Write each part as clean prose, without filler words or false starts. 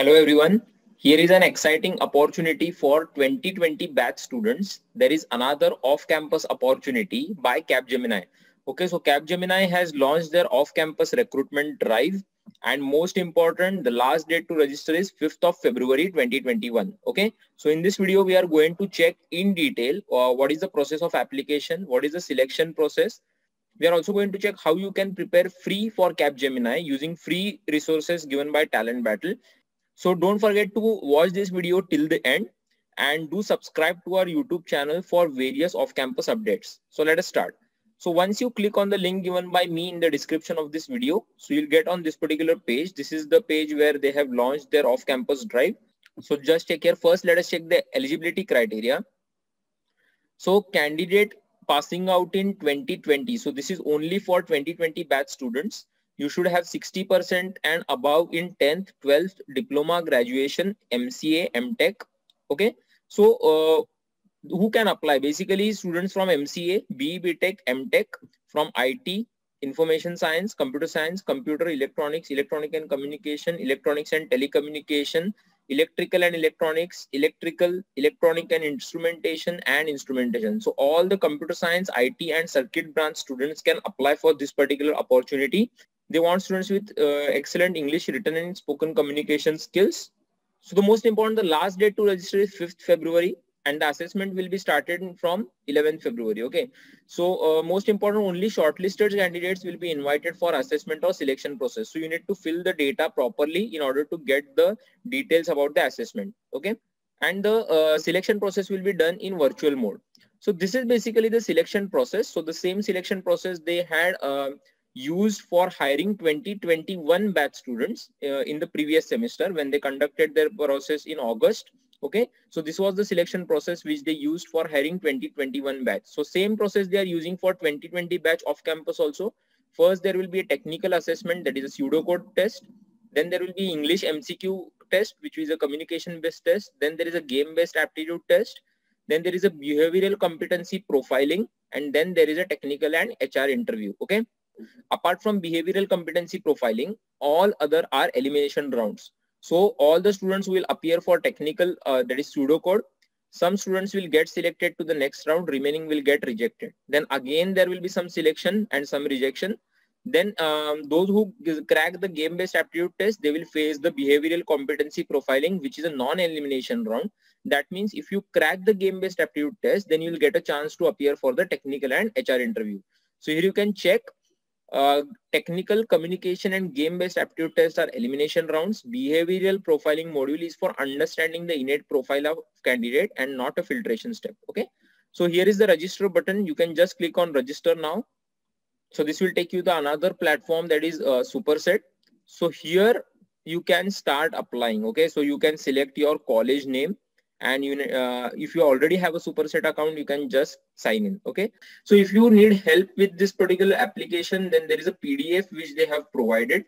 Hello everyone. Here is an exciting opportunity for 2020 batch students. There is another off-campus opportunity by Capgemini. Okay, so Capgemini has launched their off-campus recruitment drive, and most important, the last date to register is 5th of February 2021. Okay, so in this video, we are going to check in detail what is the process of application, what is the selection process. We are also going to check how you can prepare free for Capgemini using free resources given by Talent Battle. So don't forget to watch this video till the end and do subscribe to our YouTube channel for various off-campus updates. So let us start. So once you click on the link given by me in the description of this video, so you'll get on this particular page. This is the page where they have launched their off-campus drive. So just check here. First, let us check the eligibility criteria. So candidate passing out in 2020. So this is only for 2020 batch students. You should have 60% and above in 10th, 12th, diploma, graduation, MCA, MTech. Okay. So who can apply? Basically students from MCA, BE, BTech, MTech, from IT, information science, computer electronics, electronic and communication, electronics and telecommunication, electrical and electronics, electrical, electronic and instrumentation So all the computer science, IT and circuit branch students can apply for this particular opportunity. They want students with excellent English written and spoken communication skills. So the most important, the last date to register is 5th February and the assessment will be started from 11th February. Okay. So most important, only shortlisted candidates will be invited for assessment or selection process. So you need to fill the data properly in order to get the details about the assessment. Okay. And the selection process will be done in virtual mode. So this is basically the selection process. So the same selection process they had used for hiring 2021 batch students in the previous semester when they conducted their process in August. Okay, so this was the selection process which they used for hiring 2021 batch. So same process they are using for 2020 batch off campus also. First, there will be a technical assessment, that is a pseudocode test. Then there will be English MCQ test, which is a communication based test. Then there is a game based aptitude test. Then there is a behavioral competency profiling. And then there is a technical and HR interview. Okay. Apart from behavioral competency profiling, all other are elimination rounds. So all the students will appear for technical, that is pseudocode. Some students will get selected to the next round, remaining will get rejected. Then again, there will be some selection and some rejection. Then those who crack the game-based aptitude test, they will face the behavioral competency profiling, which is a non-elimination round. That means if you crack the game-based aptitude test, then you will get a chance to appear for the technical and HR interview. So here you can check. Technical, communication and game-based aptitude tests are elimination rounds. Behavioral profiling module is for understanding the innate profile of candidate and not a filtration step. Okay. So here is the register button. You can just click on register now. So this will take you to another platform, that is Superset. So here you can start applying. Okay. So you can select your college name. And you, if you already have a Superset account, you can just sign in. Okay. So if you need help with this particular application, then there is a PDF which they have provided.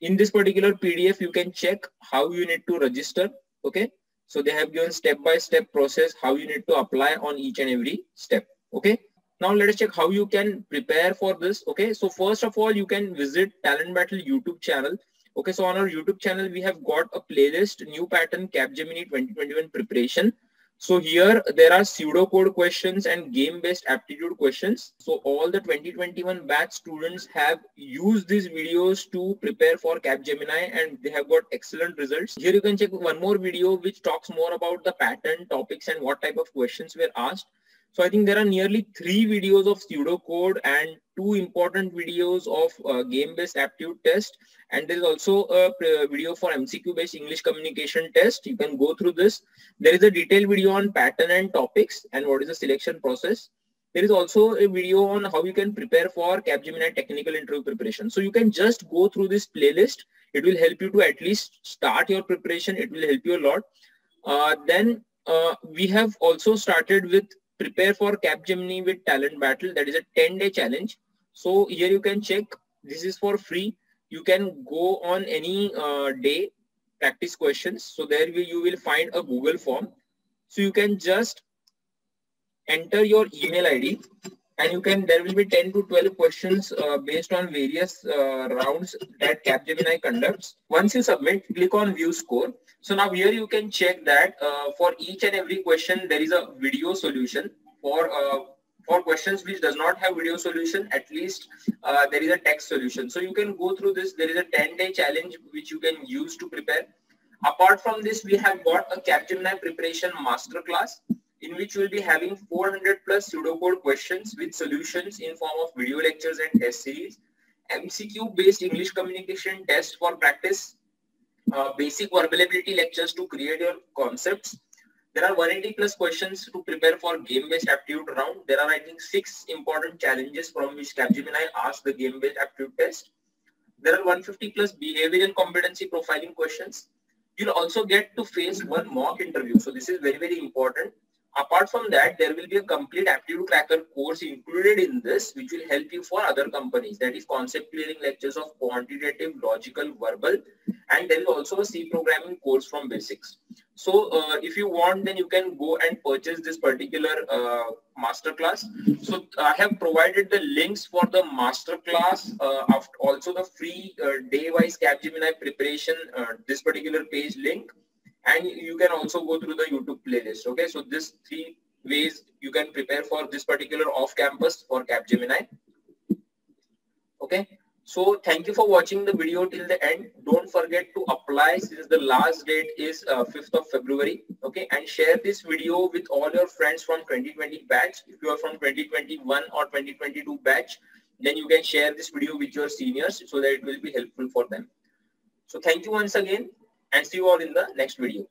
In this particular PDF, you can check how you need to register. Okay. So they have given step-by-step process, how you need to apply on each and every step. Okay. Now let us check how you can prepare for this. Okay. So first of all, you can visit Talent Battle YouTube channel. Okay, so on our YouTube channel, we have got a playlist, New Pattern Capgemini 2021 Preparation. So here there are pseudocode questions and game-based aptitude questions. So all the 2021 batch students have used these videos to prepare for Capgemini and they have got excellent results. Here you can check one more video which talks more about the pattern, topics and what type of questions were asked. So I think there are nearly 3 videos of pseudocode and 2 important videos of game-based aptitude test. And there is also a video for MCQ-based English communication test. You can go through this. There is a detailed video on pattern and topics and what is the selection process. There is also a video on how you can prepare for Capgemini technical interview preparation. So you can just go through this playlist. It will help you to at least start your preparation. It will help you a lot. We have also started with Prepare for Capgemini with Talent Battle. That is a 10-day challenge. So here you can check. This is for free. You can go on any day, practice questions. So there you will find a Google form. So you can just enter your email ID. and you can, there will be 10 to 12 questions based on various rounds that Capgemini conducts. Once you submit, click on view score. So now here you can check that for each and every question, there is a video solution. For questions which does not have video solution, at least there is a text solution. So you can go through this. There is a 10-day challenge which you can use to prepare. Apart from this, we have got a Capgemini preparation masterclass, in which we'll be having 400+ pseudocode questions with solutions in form of video lectures and test series, MCQ-based English communication tests for practice, basic verbalizability lectures to create your concepts. There are 180+ questions to prepare for game-based aptitude round. There are, I think, 6 important challenges from which Capgemini asks the game-based aptitude test. There are 150+ behavioral competency profiling questions. You'll also get to face 1 mock interview. So this is very, very important. Apart from that, there will be a complete aptitude cracker course included in this, which will help you for other companies. That is concept clearing lectures of quantitative, logical, verbal, and there is also a C programming course from basics. So if you want, then you can go and purchase this particular masterclass. So I have provided the links for the masterclass, also the free day-wise Capgemini preparation, this particular page link. And you can also go through the YouTube playlist. Okay, so these 3 ways you can prepare for this particular off-campus for Capgemini. Okay, so thank you for watching the video till the end. Don't forget to apply, since the last date is 5th of February. Okay, and share this video with all your friends from 2020 batch. If you are from 2021 or 2022 batch, then you can share this video with your seniors so that it will be helpful for them. So thank you once again. And see you all in the next video.